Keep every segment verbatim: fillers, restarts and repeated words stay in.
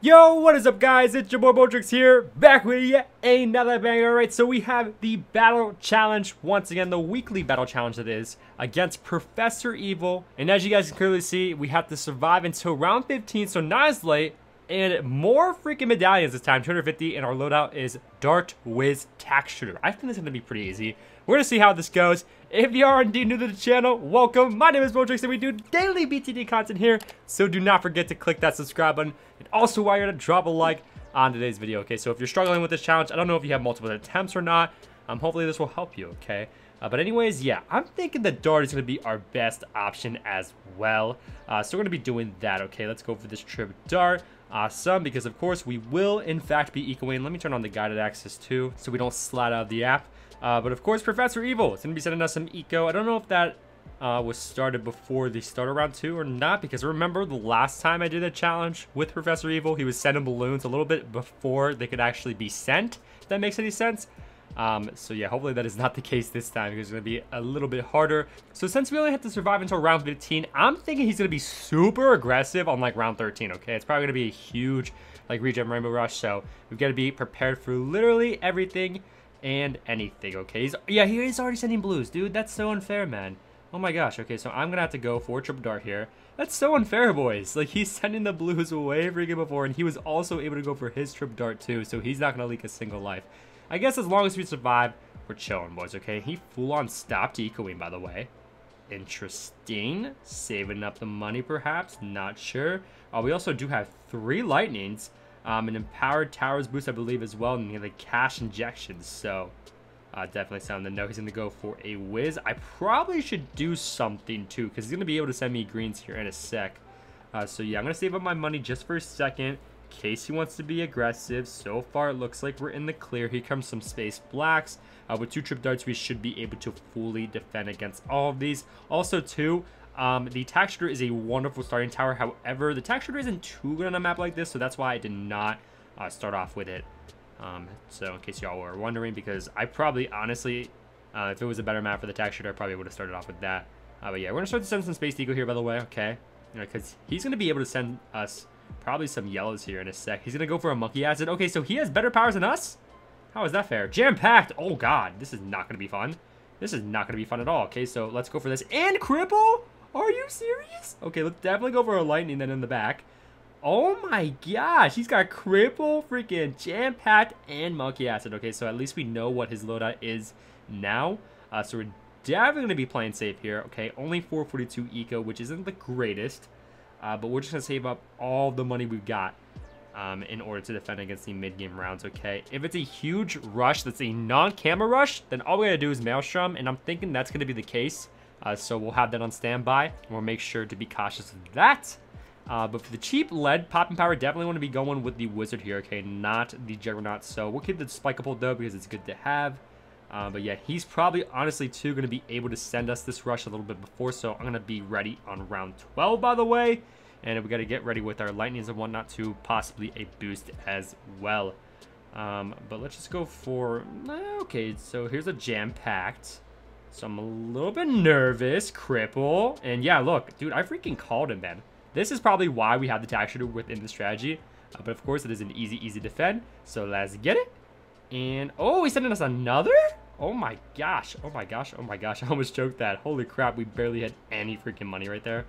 Yo, what is up guys, it's your boy Botrix here, back with you, another banger. Alright, so we have the battle challenge, once again, the weekly battle challenge that is, against Professor Evil. And as you guys can clearly see, we have to survive until round fifteen, so not as late, and more freaking medallions this time, two hundred fifty, and our loadout is Dart Whiz Tax Shooter. I think this is going to be pretty easy. We're going to see how this goes. If you are indeed new to the channel, welcome. My name is Botrix and we do daily B T D content here. So do not forget to click that subscribe button. And also, while you're at it, drop a like on today's video, okay? So if you're struggling with this challenge, I don't know if you have multiple attempts or not. Um, hopefully this will help you, okay? Uh, but anyways, yeah, I'm thinking the dart is going to be our best option as well. Uh, so we're going to be doing that, okay? Let's go for this trip dart. Awesome, because of course we will in fact be ecoing. Let me turn on the guided access too, so we don't slide out of the app. Uh, but of course, Professor Evil is going to be sending us some eco. I don't know if that uh, was started before the start of round two or not, because remember the last time I did a challenge with Professor Evil, he was sending balloons a little bit before they could actually be sent, if that makes any sense. Um, so yeah, hopefully that is not the case this time, because it's going to be a little bit harder. So since we only have to survive until round fifteen, I'm thinking he's going to be super aggressive on like round thirteen, okay? It's probably going to be a huge like regen rainbow rush, so we've got to be prepared for literally everything and anything, okay? He's, yeah, he is already sending blues, dude. That's so unfair, man. Oh my gosh. Okay, so I'm gonna have to go for triple dart here. That's so unfair, boys. Like, he's sending the blues way freaking before, and he was also able to go for his triple dart too, so he's not gonna leak a single life. I guess as long as we survive, we're chilling, boys, okay? He full-on stopped ecoing, by the way. Interesting. Saving up the money, perhaps. Not sure. Uh, we also do have three lightnings. Um, an empowered towers boost, I believe, as well, and the cash injections. So, uh, definitely sound the no. He's gonna go for a whiz. I probably should do something too, because he's gonna be able to send me greens here in a sec. Uh, so yeah, I'm gonna save up my money just for a second in case he wants to be aggressive. So far, it looks like we're in the clear. Here comes some space blacks. Uh, with two trip darts, we should be able to fully defend against all of these. Also, too. Um, the tax shooter is a wonderful starting tower. However, the tax shooter isn't too good on a map like this, so that's why I did not uh, start off with it. Um, so in case y'all were wondering, because I probably, honestly, uh, if it was a better map for the tax shooter, I probably would have started off with that. Uh, but yeah, we're going to start to send some space eco here, by the way, okay? Because you know, he's going to be able to send us probably some yellows here in a sec. He's going to go for a monkey acid. Okay, so he has better powers than us? How is that fair? Jam-packed! Oh, God. This is not going to be fun. This is not going to be fun at all, okay? So let's go for this. And cripple? Are you serious? Okay, let's definitely go for a lightning then in the back. Oh my gosh, he's got cripple, freaking jam-packed, and monkey acid. Okay, so at least we know what his loadout is now. Uh, so we're definitely going to be playing safe here. Okay, only four forty-two eco, which isn't the greatest. Uh, but we're just going to save up all the money we've got um, in order to defend against the mid-game rounds, okay? If it's a huge rush that's a non-camera rush, then all we got to do is maelstrom, and I'm thinking that's going to be the case. Uh, so we'll have that on standby, and we'll make sure to be cautious of that. Uh, but for the cheap lead popping power, definitely want to be going with the wizard here, okay? Not the juggernaut. So we'll keep the spikeable though, because it's good to have. Uh, but yeah, he's probably honestly too going to be able to send us this rush a little bit before. So I'm going to be ready on round twelve, by the way. And we got to get ready with our lightnings and whatnot to possibly a boost as well. Um, but let's just go for... Okay, so here's a jam-packed. So I'm a little bit nervous. Cripple. And yeah, look, dude, I freaking called him, man. This is probably why we have the tax shooter within the strategy. Uh, but of course, it is an easy, easy defend. So let's get it. And, oh, he's sending us another? Oh my gosh. Oh my gosh. Oh my gosh. I almost choked that. Holy crap. We barely had any freaking money right there.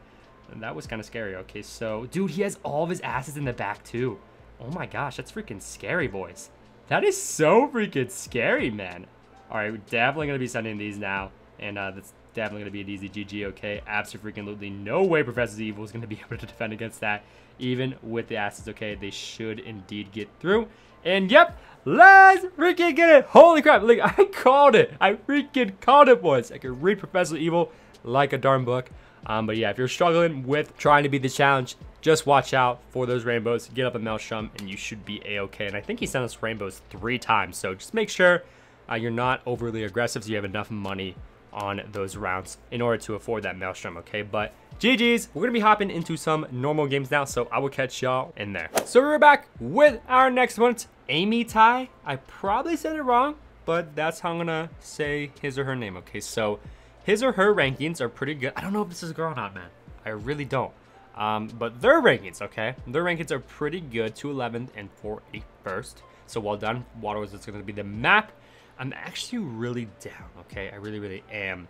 And that was kind of scary. Okay, so, dude, he has all of his asses in the back, too. Oh my gosh. That's freaking scary, boys. That is so freaking scary, man. All right, we're definitely going to be sending these now. And uh, that's definitely going to be an easy G G, okay? Absolutely no way Professor Evil is going to be able to defend against that. Even with the assets, okay? They should indeed get through. And yep, let's freaking get it. Holy crap, like, I called it. I freaking called it, boys. I could read Professor Evil like a darn book. Um, but yeah, if you're struggling with trying to beat the challenge, just watch out for those rainbows. Get up a maelstrom, and you should be A-okay. And I think he sent us rainbows three times, so just make sure... Uh, you're not overly aggressive, so you have enough money on those rounds in order to afford that maelstrom, okay? But G G's, we're gonna be hopping into some normal games now, so I will catch y'all in there. So we're back with our next one. It's Amy Tai. I probably said it wrong, but that's how I'm gonna say his or her name, okay? So his or her rankings are pretty good. I don't know if this is a girl or not, man. I really don't. Um, but their rankings, okay? Their rankings are pretty good, two eleventh and forty-first. So well done, Waterworlds. It's going to be the map. I'm actually really down, okay? I really, really am.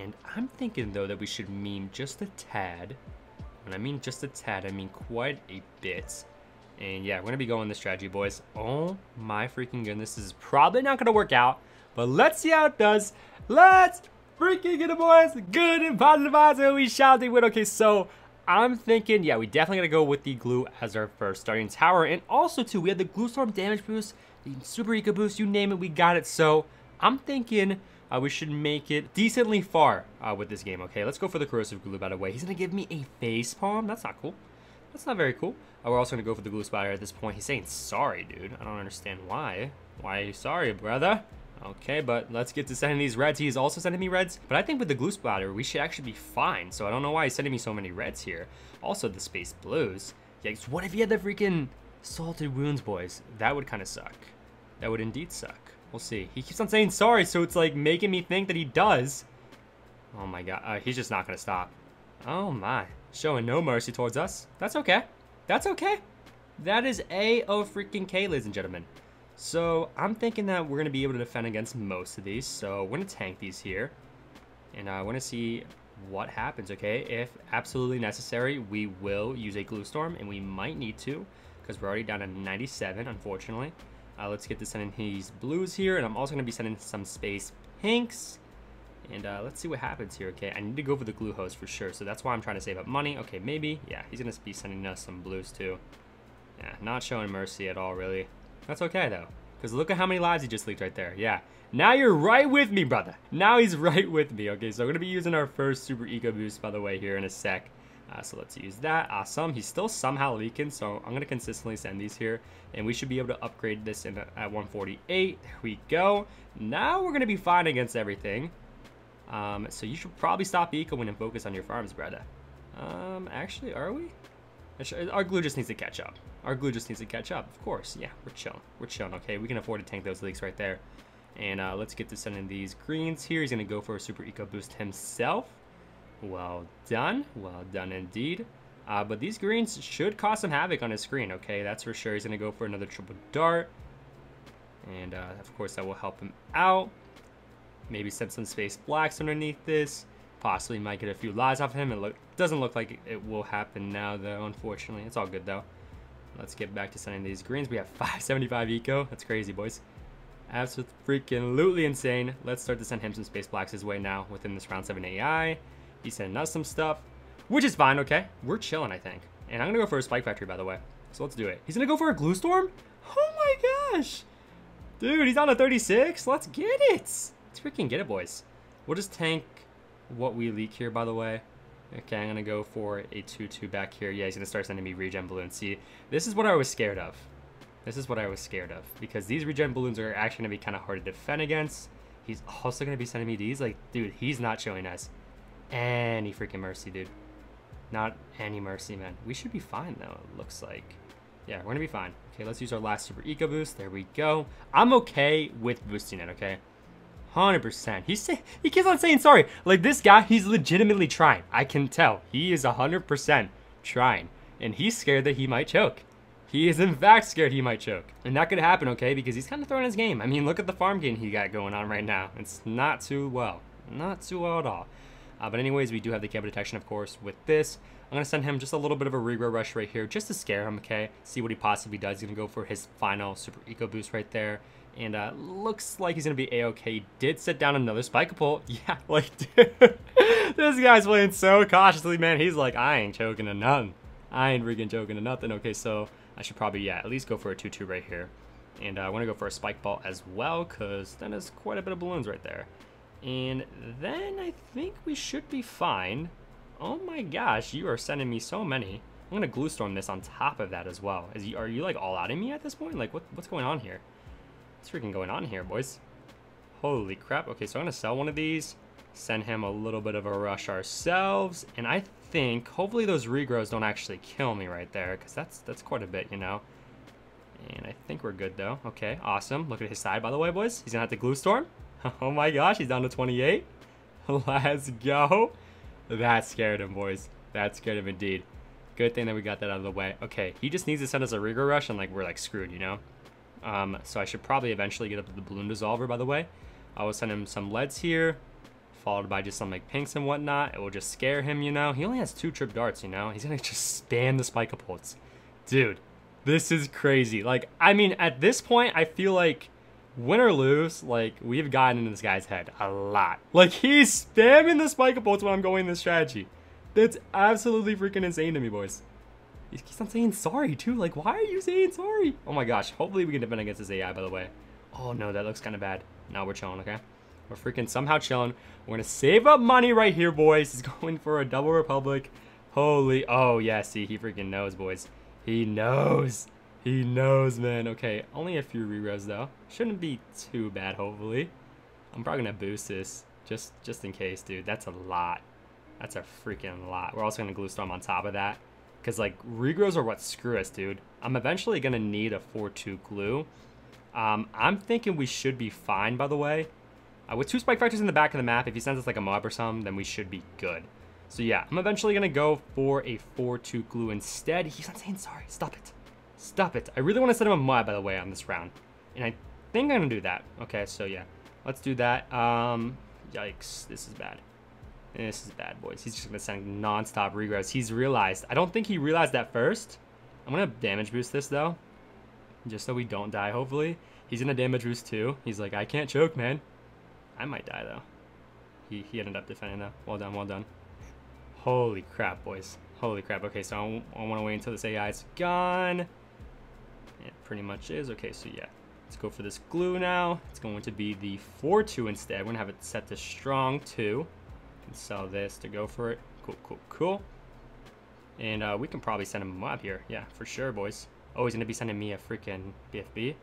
And I'm thinking, though, that we should meme just a tad. When I mean just a tad, I mean quite a bit. And yeah, we're going to be going this strategy, boys. Oh my freaking goodness. This is probably not going to work out, but let's see how it does. Let's freaking get it, boys. Good and positive vibes, and we shall do it. Okay, so I'm thinking, yeah, we definitely got to go with the glue as our first starting tower. And also, too, we had the glue storm damage boost, the super eco boost, you name it, we got it. So I'm thinking uh, we should make it decently far uh, with this game. Okay, let's go for the corrosive glue, by the way. He's going to give me a face palm. That's not cool. That's not very cool. Uh, we're also going to go for the glue spider at this point. He's saying sorry, dude. I don't understand why. Why are you sorry, brother? Okay, but let's get to sending these reds. He's also sending me reds. But I think with the glue spider, we should actually be fine. So I don't know why he's sending me so many reds here. Also, the space blues. Yikes, what if he had the freaking salted wounds, boys? That would kind of suck. That would indeed suck. We'll see. He keeps on saying sorry, so it's like making me think that he does. Oh my god. Uh, he's just not going to stop. Oh my. Showing no mercy towards us. That's okay. That's okay. That is A O freaking K, ladies and gentlemen. So I'm thinking that we're going to be able to defend against most of these. So we're going to tank these here. And I want to see what happens, okay? If absolutely necessary, we will use a glue storm. And we might need to because we're already down to ninety-seven, unfortunately. Uh, let's get to sending these blues here. And I'm also going to be sending some space pinks. And uh, let's see what happens here, okay? I need to go for the glue hose for sure. So that's why I'm trying to save up money. Okay, maybe. Yeah, he's going to be sending us some blues too. Yeah, not showing mercy at all, really. That's okay, though. Because look at how many lives he just leaked right there. Yeah. Now you're right with me, brother. Now he's right with me. Okay, so I'm going to be using our first super eco boost, by the way, here in a sec. Uh, so let's use that. Awesome. He's still somehow leaking, so I'm going to consistently send these here. And we should be able to upgrade this in, at one forty-eight. There we go. Now we're going to be fine against everything. Um, so you should probably stop ecoing and focus on your farms, brother. Um, actually, are we? Our glue just needs to catch up. Our glue just needs to catch up, of course. Yeah, we're chilling. We're chilling, okay? We can afford to tank those leaks right there. And uh, let's get to sending these greens here. He's going to go for a super eco boost himself. Well done. Well done indeed. Uh, but these greens should cause some havoc on his screen, okay? That's for sure. He's going to go for another triple dart. And, uh, of course, that will help him out. Maybe send some space blacks underneath this. Possibly might get a few lies off him. It look, doesn't look like it will happen now, though, unfortunately. It's all good, though. Let's get back to sending these greens. We have five seventy-five eco. That's crazy, boys. Absolutely freaking lootly insane. Let's start to send him some space blacks his way now within this round seven A I. He's sending us some stuff, which is fine, okay? We're chilling, I think. And I'm going to go for a spike factory, by the way. So let's do it. He's going to go for a glue storm? Oh, my gosh. Dude, he's on a thirty-six. Let's get it. Let's freaking get it, boys. We'll just tank what we leak here, by the way. Okay, I'm going to go for a two two back here. Yeah, he's going to start sending me regen balloons. See, this is what I was scared of. This is what I was scared of. Because these regen balloons are actually going to be kind of hard to defend against. He's also going to be sending me these. Like, dude, he's not showing us any freaking mercy, dude. Not any mercy, man. We should be fine, though, it looks like. Yeah, we're going to be fine. Okay, let's use our last super eco boost. There we go. I'm okay with boosting it, okay? one hundred percent. He's say, he keeps on saying sorry. Like, this guy, he's legitimately trying. I can tell. He is one hundred percent trying. And he's scared that he might choke. He is, in fact, scared he might choke. And that could happen, okay? Because he's kind of throwing his game. I mean, look at the farm game he got going on right now. It's not too well. Not too well at all. Uh, but anyways, we do have the camera detection, of course, with this. I'm going to send him just a little bit of a regrow rush right here just to scare him, okay? See what he possibly does. He's going to go for his final super eco boost right there. And uh, looks like he's going to be A-okay. Did set down another spike pole. Yeah, like, dude, this guy's playing so cautiously, man. He's like, I ain't choking to nothing. I ain't freaking choking to nothing. Okay, so I should probably, yeah, at least go for a two two right here. And uh, I want to go for a spike ball as well because then there's quite a bit of balloons right there. And then I think we should be fine. Oh my gosh, you are sending me so many. I'm going to glue storm this on top of that as well. Is he, are you like all out of me at this point? Like, what, what's going on here? What's freaking going on here, boys? Holy crap. Okay, so I'm going to sell one of these, send him a little bit of a rush ourselves, and I think hopefully those regrows don't actually kill me right there because that's that's quite a bit, you know. And I think we're good, though. Okay, awesome. Look at his side, by the way, boys. He's going to have to glue storm. Oh, my gosh. He's down to twenty-eight. Let's go. That scared him, boys. That scared him indeed. Good thing that we got that out of the way. Okay, he just needs to send us a Rigor Rush and like we're like screwed, you know? Um, so I should probably eventually get up to the Balloon Dissolver, by the way. I will send him some leads here, followed by just some like pinks and whatnot. It will just scare him, you know? He only has two trip darts, you know? He's gonna just spam the spike catapults. Dude, this is crazy. Like, I mean, at this point, I feel like win or lose, like, we've gotten into this guy's head a lot. Like, he's spamming the spike catapults when I'm going this strategy. That's absolutely freaking insane to me, boys. He keeps on saying sorry, too. Like, why are you saying sorry? Oh, my gosh. Hopefully, we can defend against this A I, by the way. Oh, no, that looks kind of bad. Now we're chilling, okay? We're freaking somehow chilling. We're going to save up money right here, boys. He's going for a double Republic. Holy. Oh, yeah, see, he freaking knows, boys. He knows. He knows, man. Okay, only a few rerows, though. Shouldn't be too bad, hopefully. I'm probably going to boost this just, just in case, dude. That's a lot. That's a freaking lot. We're also going to Glue Storm on top of that. Because, like, regrows are what screw us, dude. I'm eventually going to need a four two glue. Um, I'm thinking we should be fine, by the way. Uh, with two Spike Factors in the back of the map, if he sends us, like, a mob or something, then we should be good. So, yeah, I'm eventually going to go for a four two glue instead. He's not saying sorry. Stop it. Stop it. I really want to send him a mob, by the way, on this round. And I think I'm going to do that. Okay, so, yeah. Let's do that. Um, yikes. This is bad. This is bad, boys. He's just going to send non-stop regrowths. He's realized. I don't think he realized that first. I'm going to damage boost this, though. Just so we don't die, hopefully. He's going to damage boost, too. He's like, I can't choke, man. I might die, though. He, he ended up defending, though. Well done, well done. Holy crap, boys. Holy crap. Okay, so I, I want to wait until this A I is gone. It pretty much is. Okay, so yeah. Let's go for this glue now. It's going to be the four two instead. We're going to have it set to strong two. Sell this to go for it. Cool, cool, cool. And uh, we can probably send him a mob here. Yeah, for sure, boys. Oh, he's going to be sending me a freaking B F B.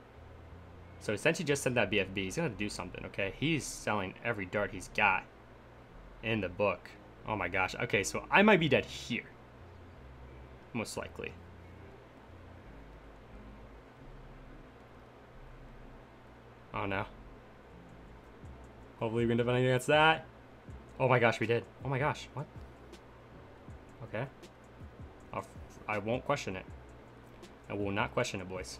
So essentially just sent that B F B. He's going to do something, okay? He's selling every dart he's got in the book. Oh, my gosh. Okay, so I might be dead here. Most likely. Oh, no. Hopefully we can defend against that. Oh my gosh, we did. Oh my gosh, what? Okay. I'll, I won't question it. I will not question it, boys.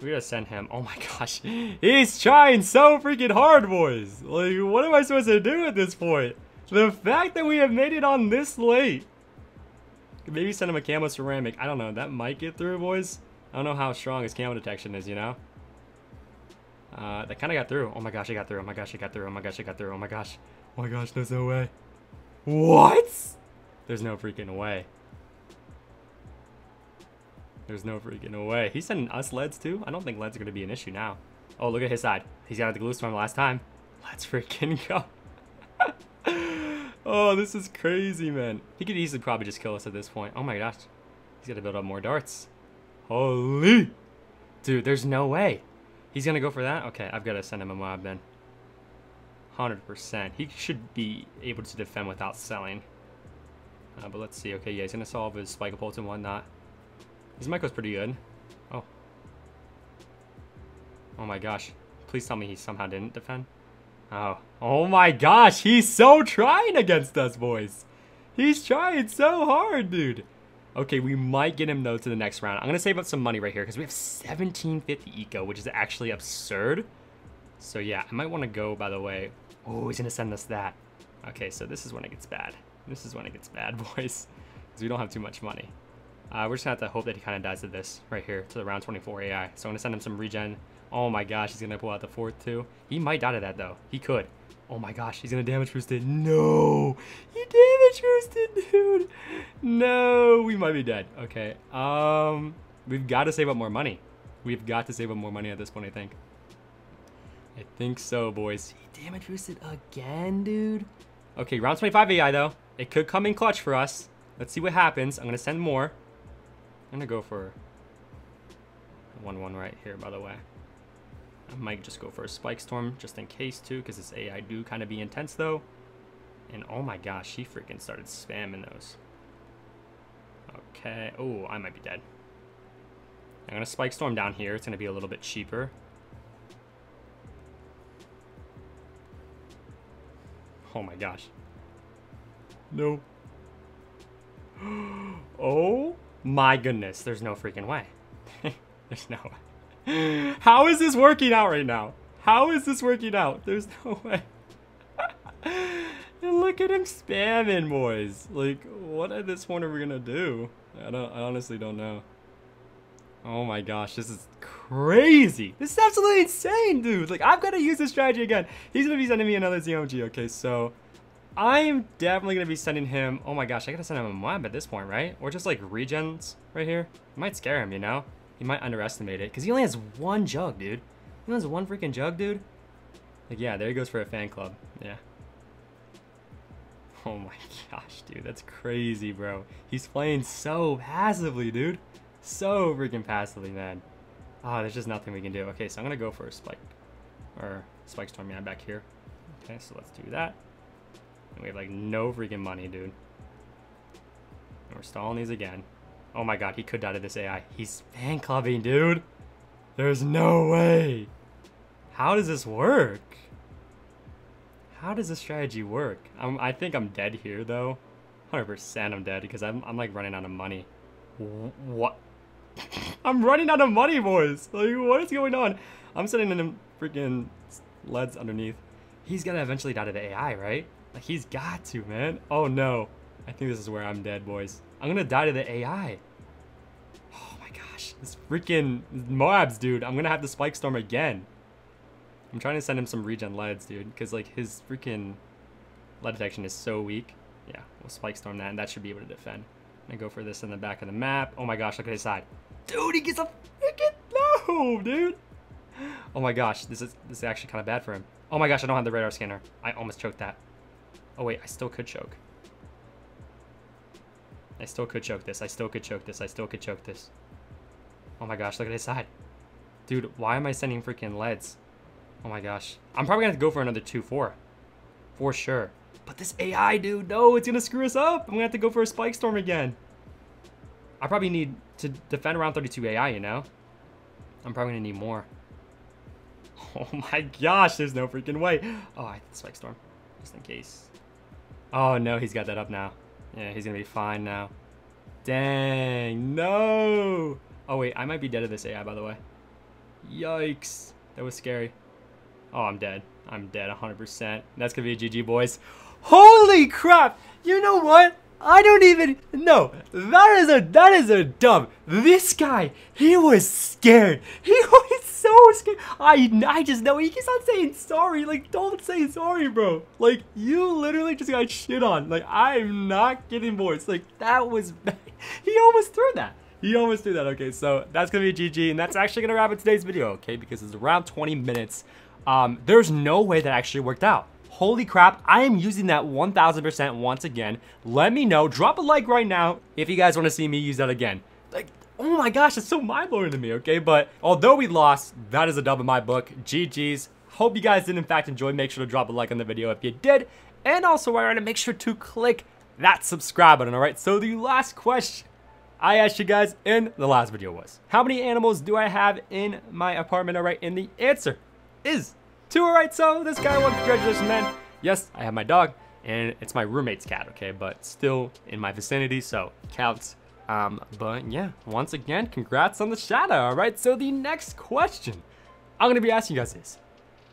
We're gonna send him. Oh my gosh. He's trying so freaking hard, boys. Like, what am I supposed to do at this point? The fact that we have made it on this late. Maybe send him a camo ceramic. I don't know. That might get through, boys. I don't know how strong his camo detection is, you know? Uh, that kind of got through. Oh my gosh, I got through. Oh my gosh, I got through. Oh my gosh, I got through. Oh my gosh. Oh my gosh, there's no way. What? There's no freaking way. There's no freaking way. He's sending us leads too? I don't think leads are going to be an issue now. Oh, look at his side. He's got the glue storm last time. Let's freaking go. Oh, this is crazy, man. He could easily probably just kill us at this point. Oh my gosh. He's got to build up more darts. Holy. Dude, there's no way. He's going to go for that? Okay, I've got to send him a mob then. one hundred percent. He should be able to defend without selling. Uh, but let's see. Okay, yeah, he's going to solve his spike catapults and whatnot. His micro's pretty good. Oh. Oh my gosh. Please tell me he somehow didn't defend. Oh. Oh my gosh, he's so trying against us, boys. He's trying so hard, dude. Okay, we might get him, though, to the next round. I'm going to save up some money right here because we have seventeen fifty eco, which is actually absurd. So, yeah, I might want to go, by the way. Oh, he's going to send us that. Okay, so this is when it gets bad. This is when it gets bad, boys, because we don't have too much money. Uh, we're just going to have to hope that he kind of dies to this right here, to the round twenty-four A I. So I'm going to send him some regen. Oh, my gosh, he's going to pull out the fourth, too. He might die to that, though. He could. Oh my gosh, he's going to damage boost it. No! He damage boosted, dude! No, we might be dead. Okay, um, we've got to save up more money. We've got to save up more money at this point, I think. I think so, boys. He damage boosted again, dude. Okay, round twenty-five A I, though. It could come in clutch for us. Let's see what happens. I'm going to send more. I'm going to go for one one right here, by the way. I might just go for a spike storm just in case too, because this A I do kind of be intense though. And oh my gosh, she freaking started spamming those. Okay. Oh, I might be dead. I'm gonna spike storm down here. It's gonna be a little bit cheaper. Oh my gosh. No. Oh my goodness, there's no freaking way. There's no way. How is this working out right now? How is this working out? There's no way. And look at him spamming, boys. Like, what at this point are we gonna do? I don't. I honestly don't know. Oh my gosh, this is crazy. This is absolutely insane, dude. Like, I've got to use this strategy again. He's gonna be sending me another Z M G. Okay, so I'm definitely gonna be sending him. Oh my gosh, I gotta send him a mob at this point, right? Or just like regens right here. It might scare him, you know. He might underestimate it because he only has one jug, dude. He only has one freaking jug, dude. Like, yeah, there he goes for a fan club. Yeah. Oh my gosh, dude, that's crazy, bro. He's playing so passively, dude. So freaking passively, man. Oh, there's just nothing we can do. Okay, so I'm gonna go for a spike. Or spike storm, yeah, back here. Okay, so let's do that. And we have like no freaking money, dude. And we're stalling these again. Oh my god, he could die to this A I. He's fan clubbing, dude. There's no way. How does this work? How does this strategy work? I'm, I think I'm dead here, though. one hundred percent I'm dead because I'm, I'm like running out of money. What? I'm running out of money, boys. Like, what is going on? I'm sitting in him freaking leads underneath. He's gonna eventually die to the A I, right? Like, he's got to, man. Oh no. I think this is where I'm dead, boys. I'm gonna die to the A I. Oh my gosh. This freaking mobs, dude. I'm gonna have the spike storm again. I'm trying to send him some regen leads, dude, because like his freaking lead detection is so weak. Yeah, we'll spike storm that, and that should be able to defend. I'm gonna go for this in the back of the map. Oh my gosh, look at his side, dude. He gets a freaking no, dude. Oh my gosh, this is this is actually kind of bad for him. Oh my gosh, I don't have the radar scanner. I almost choked that. Oh wait, I still could choke. I still could choke this. I still could choke this. I still could choke this. Oh my gosh, look at his side, dude. Why am I sending freaking leads? Oh my gosh. I'm probably gonna have to go for another two four. For sure. But this A I, dude, no, it's gonna screw us up. I'm gonna have to go for a spike storm again. I probably need to defend around thirty-two A I, you know? I'm probably gonna need more. Oh my gosh, there's no freaking way. Oh, I spike storm. Just in case. Oh no, he's got that up now. Yeah, he's gonna be fine now. Dang, no. Oh wait, I might be dead to this A I, by the way. Yikes. That was scary. Oh, I'm dead. I'm dead one hundred percent. That's gonna be a G G, boys. Holy crap! You know what? I don't even know. That is a that is a dub. This guy, he was scared. He was so scared. I I just know he keeps on saying sorry. Like, don't say sorry, bro. Like, you literally just got shit on. Like, I'm not kidding, boys. Like, that was bad. He almost threw that. He almost threw that. Okay, so that's gonna be a G G, and that's actually gonna wrap up today's video. Okay, because it's around twenty minutes. Um, there's no way that actually worked out. Holy crap, I am using that one thousand percent once again. Let me know, drop a like right now if you guys want to see me use that again. Like, oh my gosh, it's so mind-blowing to me, okay? But although we lost, that is a dub in my book. G G's. Hope you guys did in fact enjoy. Make sure to drop a like on the video if you did. And also, while you're at it, make sure to click that subscribe button, alright? So the last question I asked you guys in the last video was, how many animals do I have in my apartment, alright? And the answer is two. All right, so this guy won. Congratulations, man. Yes, I have my dog, and it's my roommate's cat, okay, but still in my vicinity, so counts. Um, but yeah, once again, congrats on the shout out. All right, so the next question I'm gonna be asking you guys is,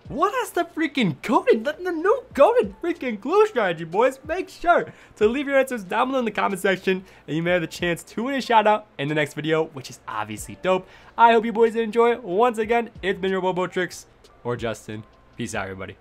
what is the freaking goated, the, the new goated freaking clue strategy, boys? Make sure to leave your answers down below in the comment section, and you may have the chance to win a shout out in the next video, which is obviously dope. I hope you boys enjoy. Once again, it's been your Botrix. Or Justin. Peace out, everybody.